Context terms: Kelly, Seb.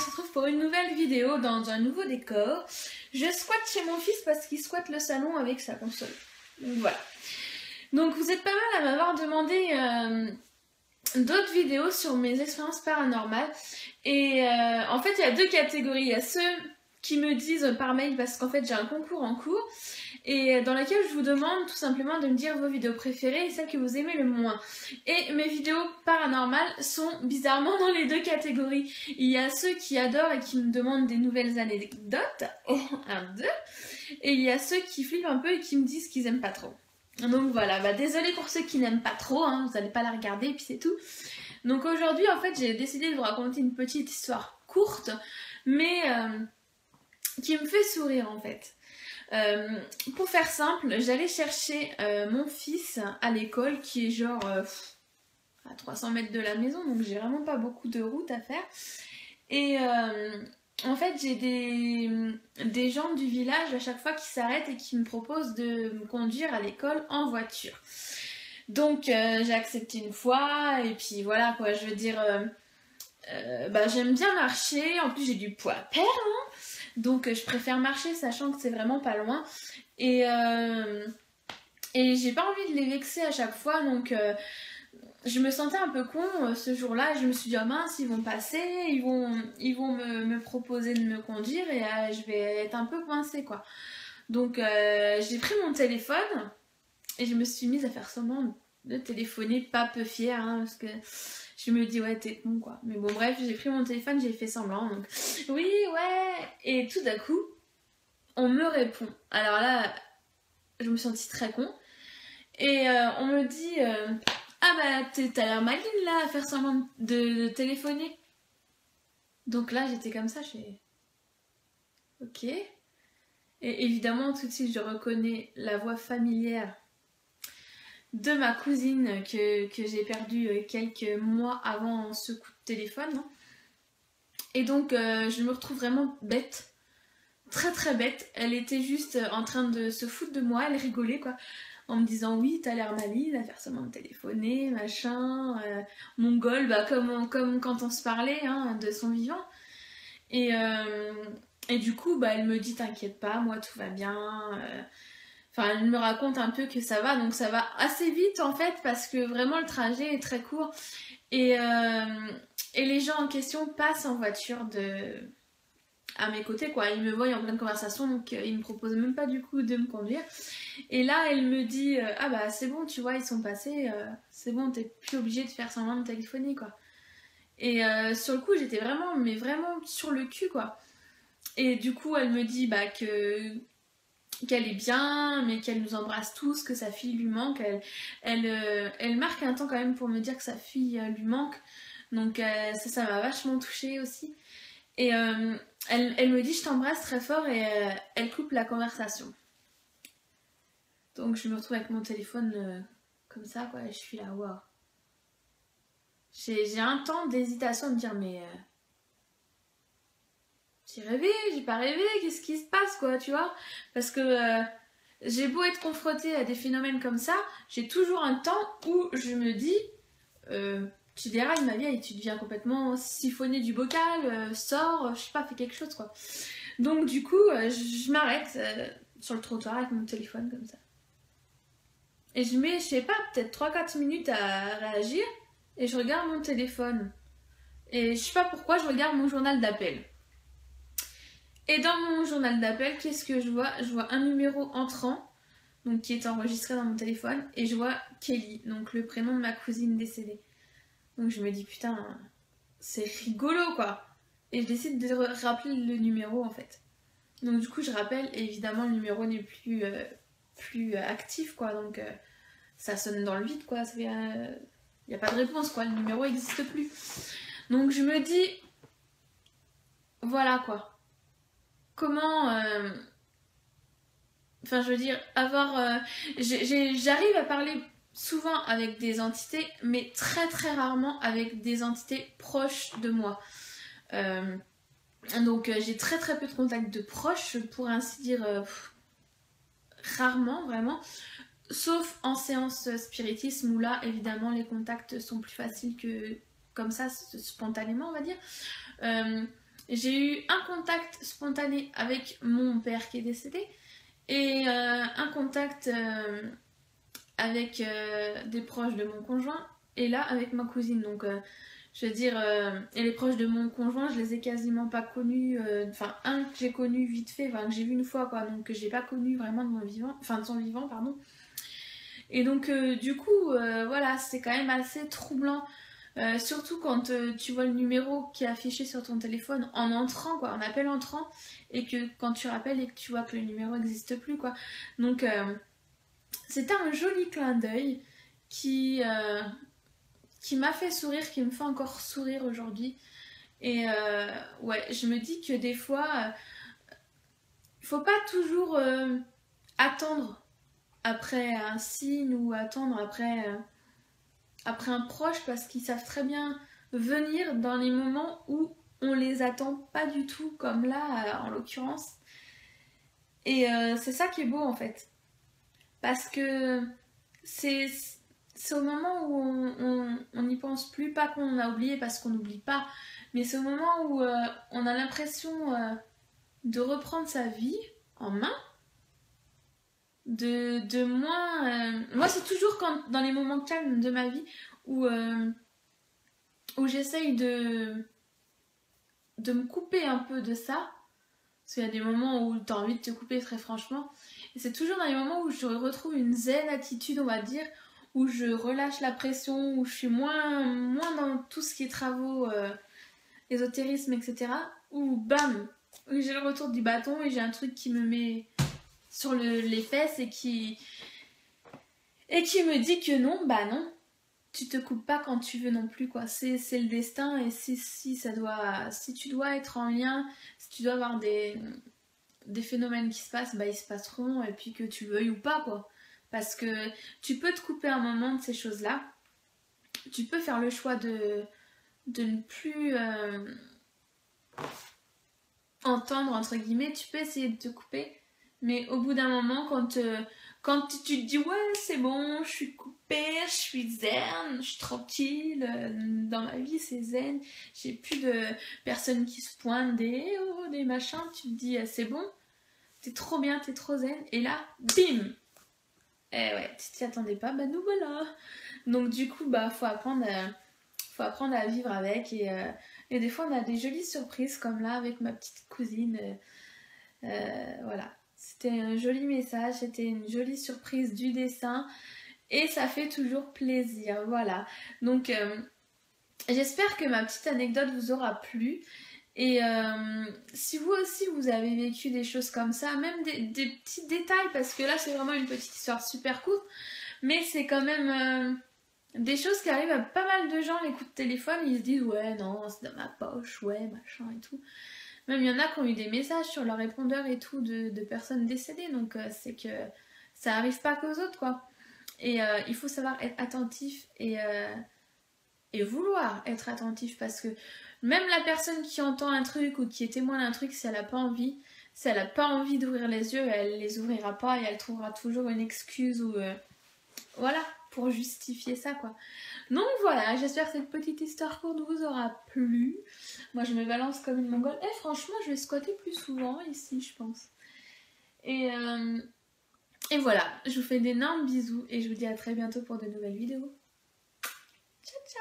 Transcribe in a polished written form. se retrouve pour une nouvelle vidéo dans un nouveau décor. Je squatte chez mon fils parce qu'il squatte le salon avec sa console. Donc voilà. Donc vous êtes pas mal à m'avoir demandé d'autres vidéos sur mes expériences paranormales. Et en fait il y a deux catégories. Il y a ceux qui me disent par mail parce qu'en fait j'ai un concours en cours et dans laquelle je vous demande tout simplement de me dire vos vidéos préférées et celles que vous aimez le moins. Et mes vidéos paranormales sont bizarrement dans les deux catégories. Il y a ceux qui adorent et qui me demandent des nouvelles anecdotes, et il y a ceux qui flippent un peu et qui me disent qu'ils aiment pas trop. Donc voilà, bah désolée pour ceux qui n'aiment pas trop, hein, vous n'allez pas la regarder et puis c'est tout. Donc aujourd'hui en fait j'ai décidé de vous raconter une petite histoire courte mais qui me fait sourire en fait. Pour faire simple, j'allais chercher mon fils à l'école qui est genre à 300 mètres de la maison, donc j'ai vraiment pas beaucoup de route à faire. Et en fait j'ai des gens du village à chaque fois qui s'arrêtent et qui me proposent de me conduire à l'école en voiture. Donc j'ai accepté une fois et puis voilà quoi, je veux dire... bah, j'aime bien marcher, en plus j'ai du poids à perdre, hein, donc je préfère marcher sachant que c'est vraiment pas loin et j'ai pas envie de les vexer à chaque fois, donc je me sentais un peu con ce jour-là. Je me suis dit ah mince, ils vont passer, ils vont me proposer de me conduire et je vais être un peu coincée quoi. Donc j'ai pris mon téléphone et je me suis mise à faire semblant de téléphoner, pas peu fière hein, parce que je me dis ouais t'es con quoi, mais bon bref, j'ai pris mon téléphone, j'ai fait semblant donc oui ouais, et tout d'un coup on me répond. Alors là je me sentis très con et on me dit ah bah t'as l'air maligne là à faire semblant de téléphoner. Donc là j'étais comme ça, je fais ok, et évidemment tout de suite je reconnais la voix familière de ma cousine que j'ai perdue quelques mois avant ce coup de téléphone. Et donc je me retrouve vraiment bête, très très bête. Elle était juste en train de se foutre de moi, elle rigolait quoi, en me disant oui t'as l'air maligne à faire seulement de téléphoner, machin, mongol, bah, comme quand on se parlait hein, de son vivant. Et du coup bah, elle me dit t'inquiète pas, moi tout va bien... Enfin, elle me raconte un peu que ça va, donc ça va assez vite en fait parce que vraiment le trajet est très court et les gens en question passent en voiture à mes côtés quoi. Ils me voient en pleine conversation donc ils me proposent même pas du coup de me conduire. Et là elle me dit ah bah c'est bon tu vois ils sont passés, c'est bon t'es plus obligée de faire semblant de téléphoner quoi. Et sur le coup j'étais vraiment mais vraiment sur le cul quoi. Et du coup elle me dit bah qu'elle est bien, mais qu'elle nous embrasse tous, que sa fille lui manque. Elle marque un temps quand même pour me dire que sa fille lui manque. Donc ça m'a vachement touchée aussi. Et elle me dit je t'embrasse très fort et elle coupe la conversation. Donc je me retrouve avec mon téléphone comme ça quoi, et je suis là, waouh. J'ai un temps d'hésitation à me dire mais... j'ai rêvé, j'ai pas rêvé, qu'est-ce qui se passe quoi, tu vois? Parce que j'ai beau être confrontée à des phénomènes comme ça, j'ai toujours un temps où je me dis tu dérailles ma vieille, tu deviens complètement siphonnée du bocal, sors, je sais pas, fais quelque chose quoi. Donc du coup, je m'arrête sur le trottoir avec mon téléphone comme ça. Et je mets, je sais pas, peut-être 3-4 minutes à réagir et je regarde mon téléphone. Et je sais pas pourquoi, je regarde mon journal d'appel. Et dans mon journal d'appel, qu'est-ce que je vois? Je vois un numéro entrant, donc qui est enregistré dans mon téléphone, et je vois Kelly, donc le prénom de ma cousine décédée. Donc je me dis putain, c'est rigolo quoi. Et je décide de rappeler le numéro en fait. Donc du coup je rappelle, et évidemment le numéro n'est plus actif quoi, donc ça sonne dans le vide quoi. Il n'y a pas de réponse quoi, le numéro n'existe plus. Donc je me dis, voilà quoi. Comment, enfin je veux dire, avoir, j'arrive à parler souvent avec des entités, mais très très rarement avec des entités proches de moi. Donc j'ai très très peu de contacts de proches, pour ainsi dire, rarement vraiment, sauf en séance spiritisme où là évidemment les contacts sont plus faciles que comme ça, spontanément on va dire. J'ai eu un contact spontané avec mon père qui est décédé et un contact avec des proches de mon conjoint et là avec ma cousine. Donc je veux dire, et les proches de mon conjoint, je les ai quasiment pas connus, enfin un que j'ai connu vite fait, enfin que j'ai vu une fois quoi, donc que j'ai pas connu vraiment de mon vivant, enfin de son vivant pardon. Et donc du coup voilà, c'est quand même assez troublant, surtout quand tu vois le numéro qui est affiché sur ton téléphone en entrant quoi, en appel entrant, et que quand tu rappelles et que tu vois que le numéro n'existe plus quoi. Donc c'était un joli clin d'œil qui m'a fait sourire, qui me fait encore sourire aujourd'hui. Et ouais, je me dis que des fois, il faut pas toujours attendre après un signe ou attendre après, après un proche, parce qu'ils savent très bien venir dans les moments où on les attend pas du tout, comme là en l'occurrence. Et c'est ça qui est beau en fait, parce que c'est... C'est au moment où on n'y pense plus, pas qu'on a oublié parce qu'on n'oublie pas, mais c'est au moment où on a l'impression de reprendre sa vie en main, de moins... moi c'est toujours quand, dans les moments calmes de ma vie où, où j'essaye de me couper un peu de ça, parce qu'il y a des moments où tu as envie de te couper très franchement, et c'est toujours dans les moments où je retrouve une zen attitude on va dire, où je relâche la pression, où je suis moins dans tout ce qui est travaux, ésotérisme, etc. Où bam, j'ai le retour du bâton et j'ai un truc qui me met sur les fesses et qui me dit que non, bah non, tu te coupes pas quand tu veux non plus quoi. C'est le destin, et si tu dois être en lien, si tu dois avoir des phénomènes qui se passent, bah ils se passeront, et puis que tu le veuilles ou pas quoi. Parce que tu peux te couper un moment de ces choses-là. Tu peux faire le choix de ne plus entendre, entre guillemets. Tu peux essayer de te couper. Mais au bout d'un moment, quand tu te dis « Ouais, c'est bon, je suis coupée, je suis zen, je suis tranquille. Dans ma vie, c'est zen. J'ai plus de personnes qui se pointent, des machins. » Tu te dis « C'est bon, t'es trop bien, t'es trop zen. » Et là, bim! Eh ouais, tu t'y attendais pas, bah nous voilà. Donc du coup, bah faut apprendre à vivre avec, et des fois on a des jolies surprises comme là avec ma petite cousine. Voilà, c'était un joli message, c'était une jolie surprise du dessin et ça fait toujours plaisir, voilà. Donc j'espère que ma petite anecdote vous aura plu. Et si vous aussi vous avez vécu des choses comme ça, même des petits détails, parce que là c'est vraiment une petite histoire super courte, mais c'est quand même des choses qui arrivent à pas mal de gens. Les coups de téléphone, ils se disent ouais non c'est dans ma poche, ouais machin et tout. Même il y en a qui ont eu des messages sur leur répondeur et tout de personnes décédées, donc c'est que ça arrive pas qu'aux autres quoi. Et il faut savoir être attentif et vouloir être attentif, parce que même la personne qui entend un truc ou qui est témoin d'un truc, si elle n'a pas envie, d'ouvrir les yeux, elle les ouvrira pas et elle trouvera toujours une excuse ou voilà, pour justifier ça quoi. Donc voilà, j'espère que cette petite histoire courte vous aura plu. Moi je me balance comme une mongole. Eh franchement je vais squatter plus souvent ici je pense. Et voilà, je vous fais d'énormes bisous et je vous dis à très bientôt pour de nouvelles vidéos. Ciao ciao.